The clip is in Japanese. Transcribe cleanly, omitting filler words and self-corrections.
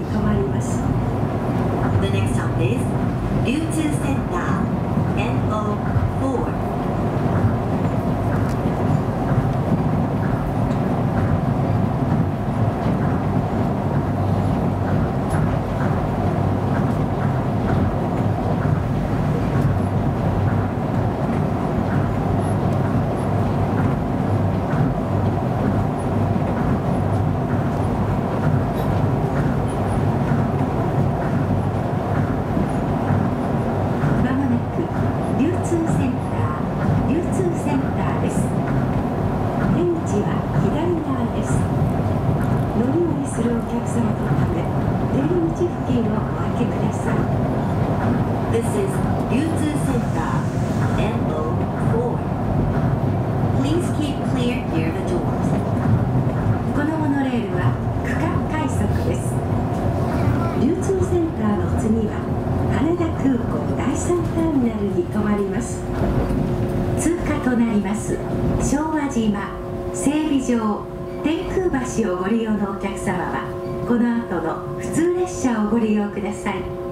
に止まります。 The next stop is 流通センター NO4。昭和島整備場天空橋をご利用のお客様はこの後の普通列車をご利用ください。